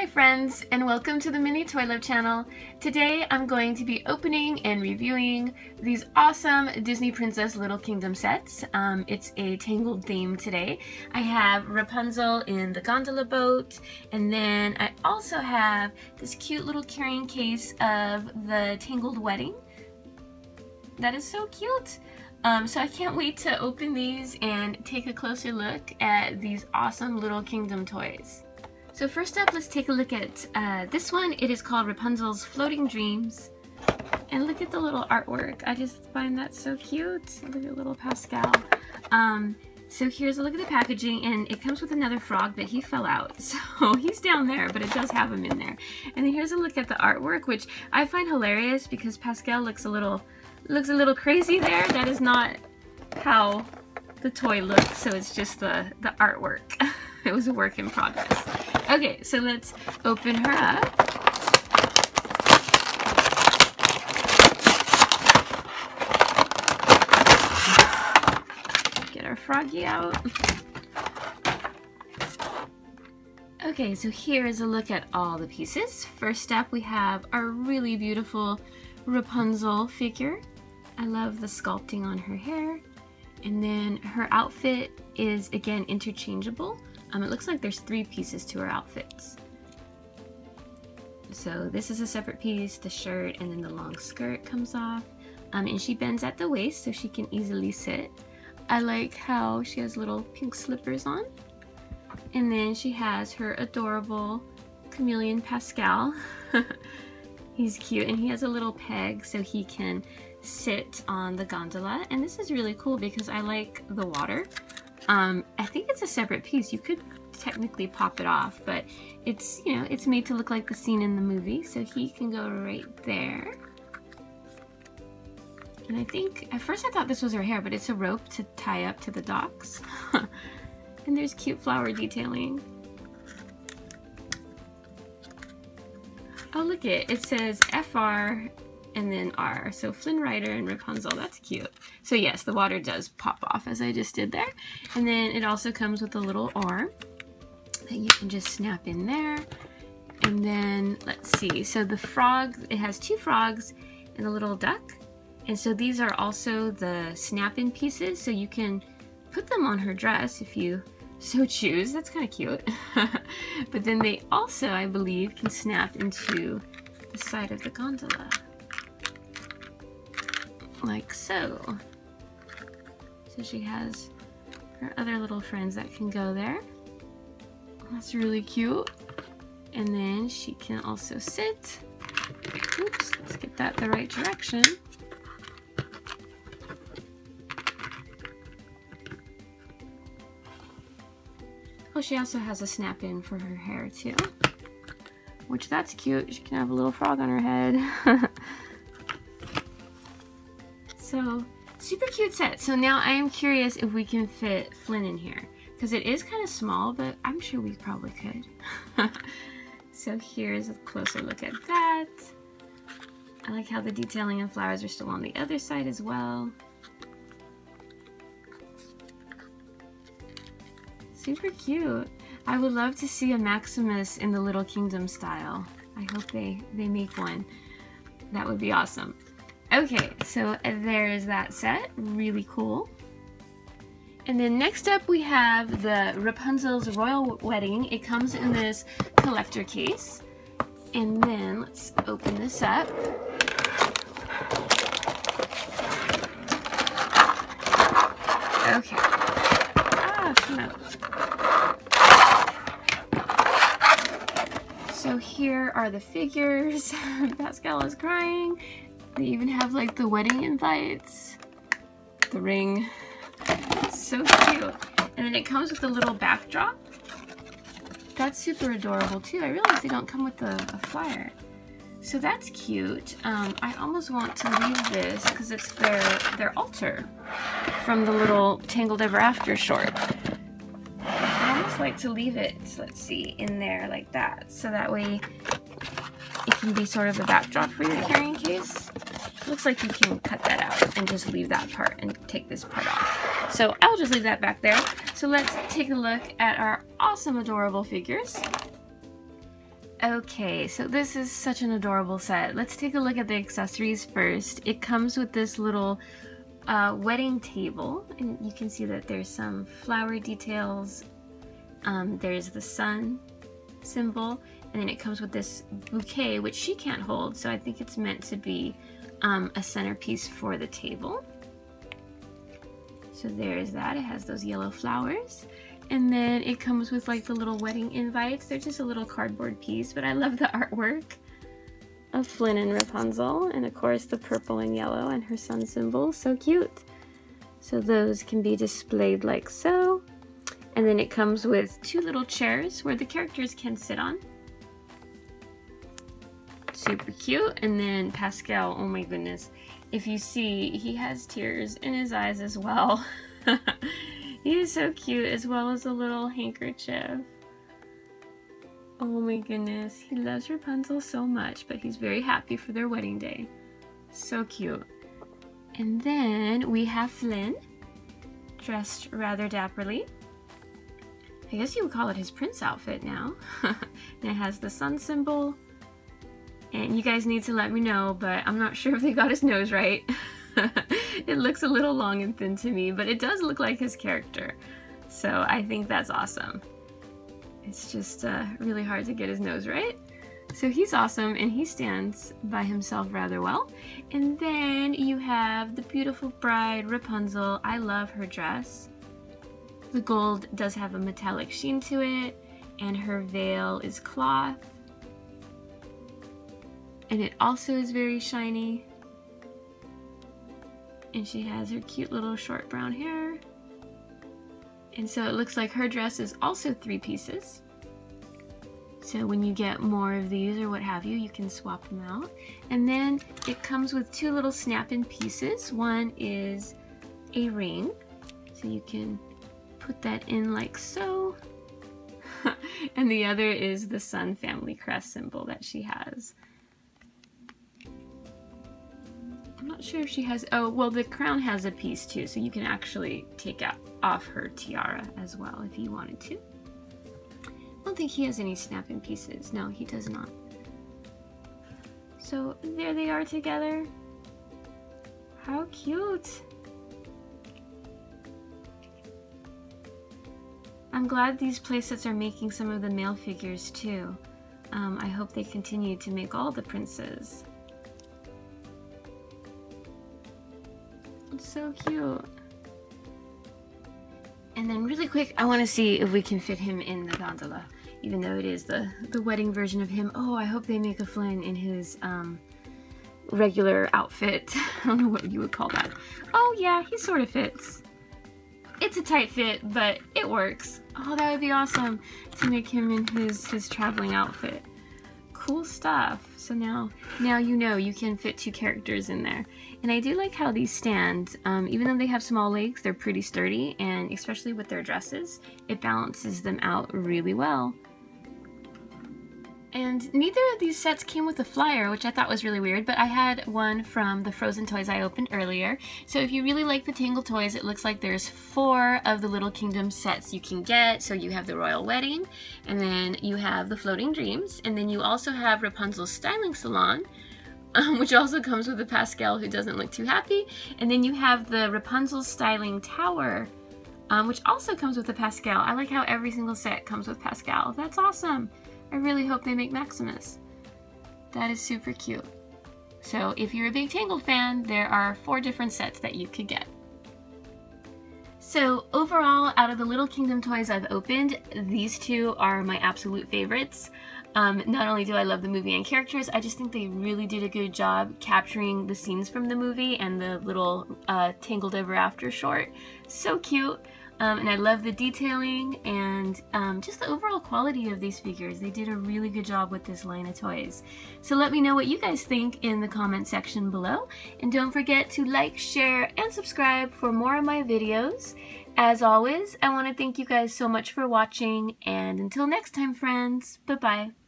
Hi friends, and welcome to the Mini Toy Love channel. Today I'm going to be opening and reviewing these awesome Disney Princess Little Kingdom sets. It's a Tangled theme today. I have Rapunzel in the gondola boat, and then I also have this cute little carrying case of the Tangled Wedding. That is so cute! So I can't wait to open these and take a closer look at these awesome Little Kingdom toys. So first up, let's take a look at this one. It is called Rapunzel's Floating Dreams. And look at the little artwork. I just find that so cute. Look at little Pascal. So here's a look at the packaging, and it comes with another frog, but he fell out. So he's down there, but it does have him in there. And then here's a look at the artwork, which I find hilarious because Pascal looks a little crazy there. That is not how the toy looks, so it's just the artwork. It was a work in progress. Okay, so let's open her up. Get our froggy out. Okay, so here is a look at all the pieces. First up, we have our really beautiful Rapunzel figure. I love the sculpting on her hair. And then her outfit is, again, interchangeable. It looks like there's three pieces to her outfits. So this is a separate piece, the shirt, and then the long skirt comes off. And she bends at the waist so she can easily sit. I like how she has little pink slippers on. And then she has her adorable chameleon Pascal. He's cute, and he has a little peg so he can sit on the gondola. And this is really cool because I like the water. I think it's a separate piece. You could technically pop it off, but it's, you know, it's made to look like the scene in the movie, so he can go right there. And I think, at first I thought this was her hair, but it's a rope to tie up to the docks. And there's cute flower detailing. Oh, look it. It says FR and then R. So Flynn Rider and Rapunzel, that's cute. So yes, the water does pop off as I just did there. And then it also comes with a little arm that you can just snap in there. And then let's see, so the frog, it has two frogs and a little duck. And so these are also the snap-in pieces, so you can put them on her dress if you so choose. That's kind of cute. But then they also, I believe, can snap into the side of the gondola. Like so. So she has her other little friends that can go there. That's really cute. And then she can also sit. Oops, let's get that the right direction. Oh, she also has a snap-in for her hair too, which that's cute. She can have a little frog on her head. So, super cute set. So now I am curious if we can fit Flynn in here, because it is kind of small, but I'm sure we probably could. So here's a closer look at that. I like how the detailing and flowers are still on the other side as well. Super cute. I would love to see a Maximus in the Little Kingdom style. I hope they make one. That would be awesome. Okay, so there's that set. Really cool. And then next up we have the Rapunzel's Royal Wedding. It comes in this collector case. And then let's open this up. Okay. Ah, come out. So here are the figures. Pascal is crying. They even have like the wedding invites, the ring. It's so cute. And then it comes with a little backdrop. That's super adorable too. I realize they don't come with a flyer. So that's cute. I almost want to leave this because it's their altar from the little Tangled Ever After short. I almost like to leave it, let's see, in there like that. So that way it can be sort of a backdrop for your carrying case. Looks like you can cut that out and just leave that part and take this part off. So I'll just leave that back there. So let's take a look at our awesome adorable figures. Okay, so this is such an adorable set. Let's take a look at the accessories first. It comes with this little wedding table, and you can see that there's some flower details. There's the sun symbol, and then it comes with this bouquet, which she can't hold, so I think it's meant to be a centerpiece for the table. So there's that. It has those yellow flowers. And then it comes with like the little wedding invites. They're just a little cardboard piece, but I love the artwork of Flynn and Rapunzel, and of course the purple and yellow and her sun symbol. So cute. So those can be displayed like so. And then it comes with two little chairs where the characters can sit on. Super cute. And then Pascal, oh my goodness. If you see, he has tears in his eyes as well. He is so cute, as well as a little handkerchief. Oh my goodness, he loves Rapunzel so much, but he's very happy for their wedding day. So cute. And then we have Flynn, dressed rather dapperly. I guess you would call it his prince outfit now. And it has the sun symbol. And you guys need to let me know, but I'm not sure if they got his nose right. It looks a little long and thin to me, but it does look like his character. So I think that's awesome. It's just really hard to get his nose right. So he's awesome, and he stands by himself rather well. And then you have the beautiful bride, Rapunzel. I love her dress. The gold does have a metallic sheen to it, and her veil is cloth. And it also is very shiny. And she has her cute little short brown hair. And so it looks like her dress is also three pieces. So when you get more of these or what have you, you can swap them out. And then it comes with two little snap-in pieces. One is a ring. So you can put that in like so. And the other is the sun family crest symbol that she has. Not sure if she has, oh well, the crown has a piece too, so you can actually take off her tiara as well if you wanted to. I don't think he has any snap-in pieces. No, he does not. So there they are together. How cute. I'm glad these playsets are making some of the male figures too. I hope they continue to make all the princes. So cute. And then really quick, I want to see if we can fit him in the gondola, even though it is the wedding version of him. Oh, I hope they make a Flynn in his regular outfit. I don't know what you would call that. Oh yeah, he sort of fits. It's a tight fit, but it works. Oh, that would be awesome to make him in his traveling outfit. Cool stuff. So now you know you can fit two characters in there. And I do like how these stand. Even though they have small legs, they're pretty sturdy, and especially with their dresses, it balances them out really well. And neither of these sets came with a flyer, which I thought was really weird, but I had one from the Frozen toys I opened earlier. So if you really like the Tangled toys, it looks like there's 4 of the Little Kingdom sets you can get. So you have the Royal Wedding, and then you have the Floating Dreams, and then you also have Rapunzel's Styling Salon, which also comes with the Pascal, who doesn't look too happy. And then you have the Rapunzel's Styling Tower, which also comes with the Pascal. I like how every single set comes with Pascal. That's awesome. I really hope they make Maximus. That is super cute. So if you're a big Tangled fan, there are 4 different sets that you could get. So overall, out of the Little Kingdom toys I've opened, these 2 are my absolute favorites. Not only do I love the movie and characters, I just think they really did a good job capturing the scenes from the movie and the little Tangled Ever After short. So cute. And I love the detailing and just the overall quality of these figures. They did a really good job with this line of toys. So let me know what you guys think in the comment section below. And don't forget to like, share, and subscribe for more of my videos. As always, I want to thank you guys so much for watching. And until next time, friends, bye-bye.